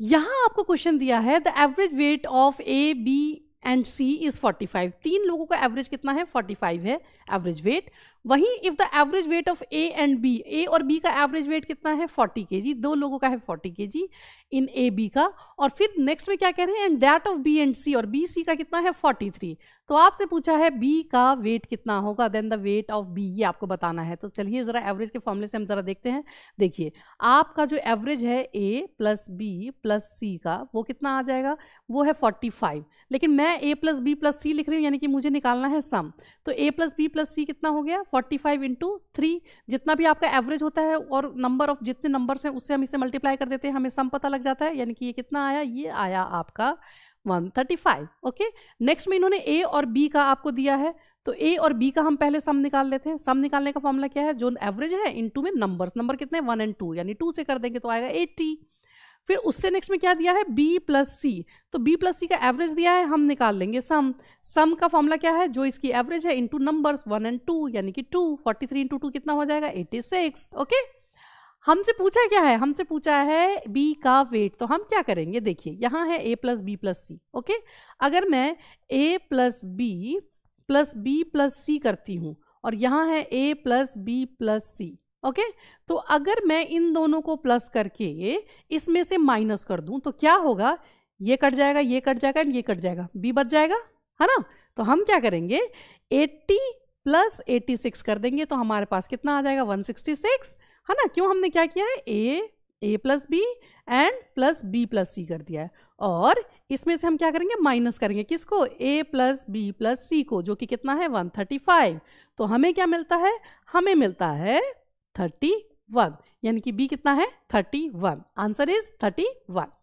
यहाँ आपको क्वेश्चन दिया है the average weight of A B and C is 45. तीन लोगों का एवरेज कितना है? 45 है एवरेज वेट. वहीं if the average weight of A and B, A और बी का एवरेज वेट कितना है? 40 kg. दो लोगों का है 40 kg इन ए बी का. और फिर नेक्स्ट में क्या कह रहे हैं? And that of B and C, और बी सी का कितना है? 43. तो आपसे पूछा है बी का वेट कितना होगा, then the weight of B, ये आपको बताना है. तो चलिए ज़रा एवरेज के फॉर्मूले से हम ज़रा देखते हैं. देखिए आपका जो एवरेज है A plus B plus C का, वो कितना आ जाएगा? वो है 45. लेकिन मैं A plus B plus C लिख रही हूँ, यानी कि मुझे निकालना है सम. तो A plus B plus C कितना हो गया? 45 × 3. जितना भी आपका एवरेज होता है और नंबर ऑफ जितने नंबर्स हैं उससे हम इसे मल्टीप्लाई कर देते हैं, हमें सम पता लग जाता है. यानी कि ये कितना आया? ये आया आपका 135. ओके, नेक्स्ट में इन्होंने ए और बी का आपको दिया है, तो ए और बी का हम पहले सम निकाल लेते हैं. सम निकालने का फॉर्मूला क्या है? जो एवरेज है इनटू में नंबर्स. नंबर कितने? 1 और 2, यानी 2 से कर देंगे तो आएगा 80. फिर उससे नेक्स्ट में क्या दिया है? b plus C. तो b प्लस सी का एवरेज दिया है, हम निकाल लेंगे सम. सम का फॉर्मूला क्या है? जो इसकी एवरेज है इंटू नंबर्स 1 और 2, यानी कि 2. 43 × 2 कितना हो जाएगा? 86. ओके, हमसे पूछा क्या है? हमसे पूछा है b का वेट. तो हम क्या करेंगे? देखिए यहाँ है a plus B plus C. Okay, अगर मैं a plus B plus C करती हूँ और यहाँ है a plus B plus C. Okay, तो अगर मैं इन दोनों को प्लस करके इसमें से माइनस कर दूं तो क्या होगा? ये कट जाएगा, ये कट जाएगा एंड ये कट जाएगा, b बच जाएगा, है ना. तो हम क्या करेंगे? 80 + 86 कर देंगे तो हमारे पास कितना आ जाएगा? 166, है ना. क्यों हमने क्या किया है? a plus B and plus B plus C कर दिया है और इसमें से हम क्या करेंगे? माइनस करेंगे. किसको? a plus B plus C को, जो कि कितना है? 135. तो हमें क्या मिलता है? हमें मिलता है 31, यानी कि b कितना है? 31. Answer is 31.